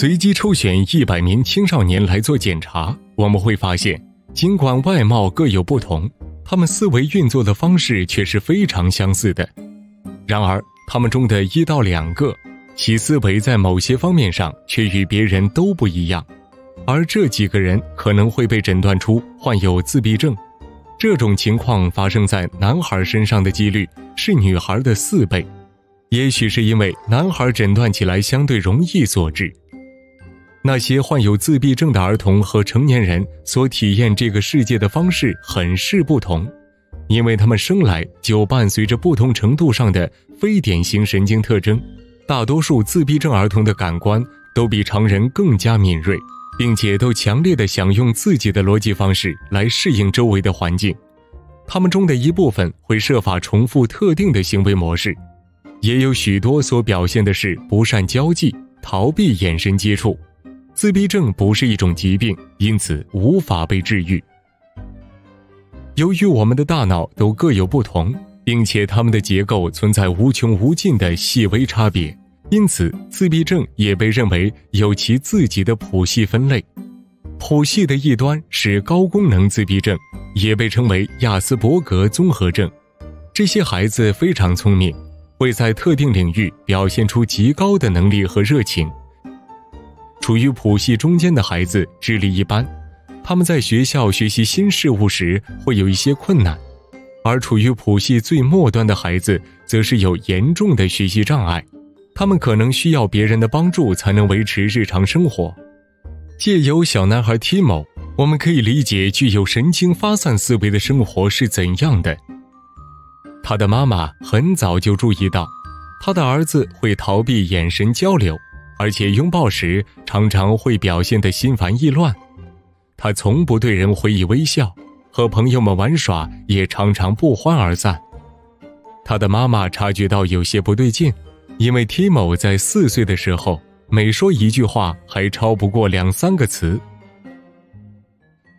随机抽选100名青少年来做检查，我们会发现，尽管外貌各有不同，他们思维运作的方式却是非常相似的。然而，他们中的1到2个，其思维在某些方面上却与别人都不一样，而这几个人可能会被诊断出患有自闭症。这种情况发生在男孩身上的几率是女孩的4倍，也许是因为男孩诊断起来相对容易所致。 那些患有自闭症的儿童和成年人所体验这个世界的方式很是不同，因为他们生来就伴随着不同程度上的非典型神经特征。大多数自闭症儿童的感官都比常人更加敏锐，并且都强烈地想用自己的逻辑方式来适应周围的环境。他们中的一部分会设法重复特定的行为模式，也有许多所表现的是不善交际、逃避眼神接触。 自闭症不是一种疾病，因此无法被治愈。由于我们的大脑都各有不同，并且它们的结构存在无穷无尽的细微差别，因此自闭症也被认为有其自己的谱系分类。谱系的一端是高功能自闭症，也被称为亚斯伯格综合症。这些孩子非常聪明，会在特定领域表现出极高的能力和热情。 处于谱系中间的孩子智力一般，他们在学校学习新事物时会有一些困难；而处于谱系最末端的孩子，则是有严重的学习障碍，他们可能需要别人的帮助才能维持日常生活。借由小男孩 Timo， 我们可以理解具有神经发散思维的生活是怎样的。他的妈妈很早就注意到，他的儿子会逃避眼神交流。 而且拥抱时常常会表现得心烦意乱，他从不对人回以微笑，和朋友们玩耍也常常不欢而散。他的妈妈察觉到有些不对劲，因为 Timo 在4岁的时候，每说一句话还超不过2、3个词。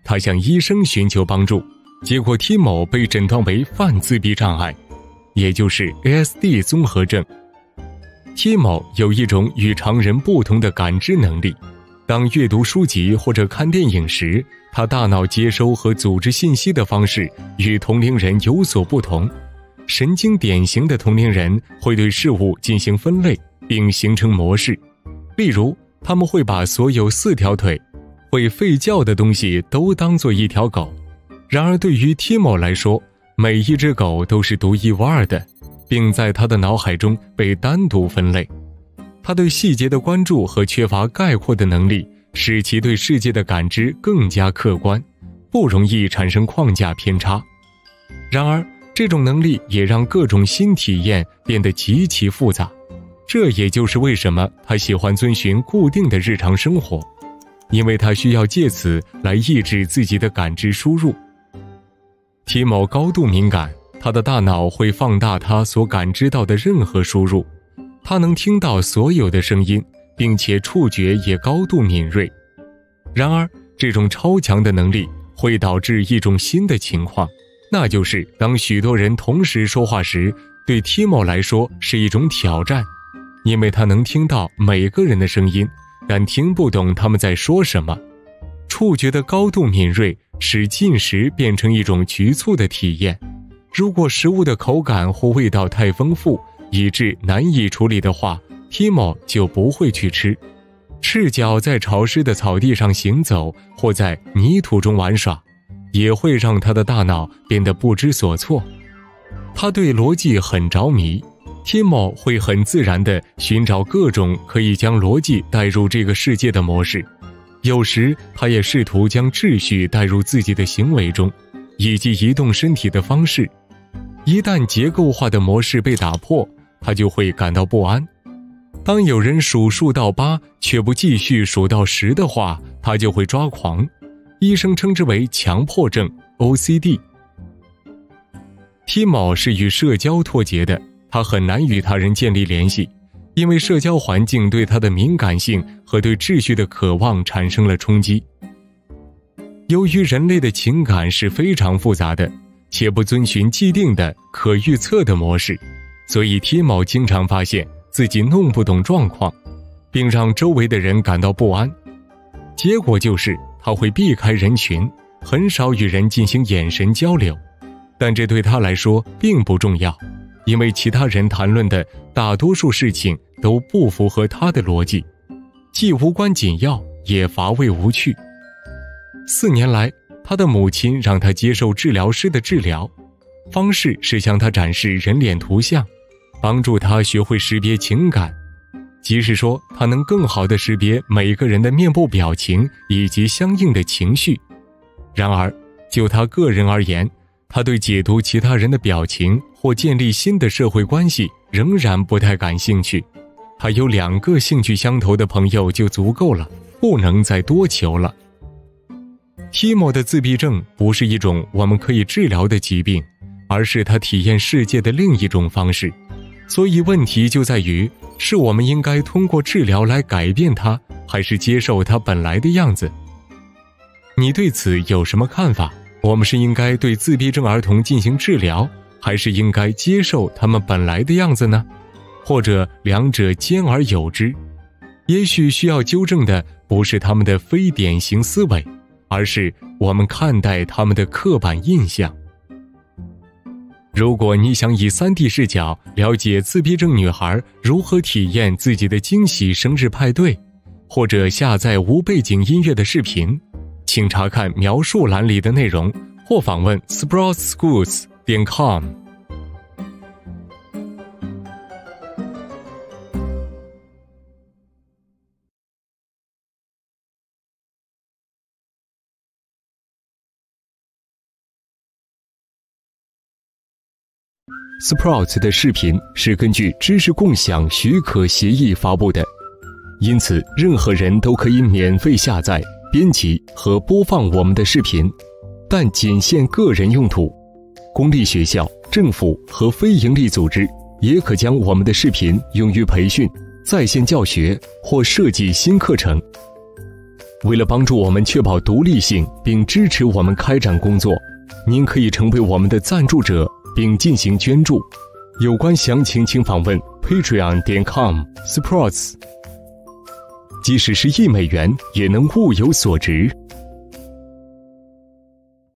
他向医生寻求帮助，结果 Timo 被诊断为泛自闭障碍，也就是 ASD 综合症。 Timo 有一种与常人不同的感知能力。当阅读书籍或者看电影时，他大脑接收和组织信息的方式与同龄人有所不同。神经典型的同龄人会对事物进行分类并形成模式，例如他们会把所有4条腿会吠叫的东西都当作一条狗。然而，对于 Timo 来说，每一只狗都是独一无二的。 并在他的脑海中被单独分类。他对细节的关注和缺乏概括的能力，使其对世界的感知更加客观，不容易产生框架偏差。然而，这种能力也让各种新体验变得极其复杂。这也就是为什么他喜欢遵循固定的日常生活，因为他需要借此来抑制自己的感知输入。Timo高度敏感。 他的大脑会放大他所感知到的任何输入，他能听到所有的声音，并且触觉也高度敏锐。然而，这种超强的能力会导致一种新的情况，那就是当许多人同时说话时，对 Timo 来说是一种挑战，因为他能听到每个人的声音，但听不懂他们在说什么。触觉的高度敏锐使进食变成一种局促的体验。 如果食物的口感或味道太丰富，以致难以处理的话 ，Timo 就不会去吃。赤脚在潮湿的草地上行走，或在泥土中玩耍，也会让他的大脑变得不知所措。他对逻辑很着迷 ，Timo 会很自然地寻找各种可以将逻辑带入这个世界的模式。有时，他也试图将秩序带入自己的行为中，以及移动身体的方式。 一旦结构化的模式被打破，他就会感到不安。当有人数数到8却不继续数到10的话，他就会抓狂。医生称之为强迫症 （OCD）。Timo 是与社交脱节的，他很难与他人建立联系，因为社交环境对他的敏感性和对秩序的渴望产生了冲击。由于人类的情感是非常复杂的。 且不遵循既定的可预测的模式，所以 Timo 经常发现自己弄不懂状况。并让周围的人感到不安。结果就是他会避开人群，很少与人进行眼神交流。但这对他来说并不重要，因为其他人谈论的大多数事情都不符合他的逻辑，既无关紧要，也乏味无趣。4年来，他的母亲让他接受治疗师的治疗，方式是向他展示人脸图像，帮助他学会识别情感，即是说他能更好地识别每个人的面部表情以及相应的情绪。然而，就他个人而言，他对解读其他人的表情或建立新的社会关系仍然不太感兴趣。他有2个兴趣相投的朋友就足够了，不能再多求了。Timo 的自闭症不是一种我们可以治疗的疾病，而是他体验世界的另一种方式。所以问题就在于，是我们应该通过治疗来改变他，还是接受他本来的样子？你对此有什么看法？我们是应该对自闭症儿童进行治疗，还是应该接受他们本来的样子呢？或者两者兼而有之？也许需要纠正的不是他们的非典型思维，而是我们看待他们的刻板印象。如果你想以 3D 视角了解自闭症女孩如何体验自己的惊喜生日派对，或者下载无背景音乐的视频，请查看描述栏里的内容，或访问 sproutschools.com。Sprouts 的视频是根据知识共享许可协议发布的，因此任何人都可以免费下载、编辑和播放我们的视频，但仅限个人用途。公立学校、政府和非营利组织也可将我们的视频用于培训、在线教学或设计新课程。为了帮助我们确保独立性并支持我们开展工作，您可以成为我们的赞助者并进行捐助，有关详情请访问 patreon.com/sprouts。即使是1美元，也能物有所值。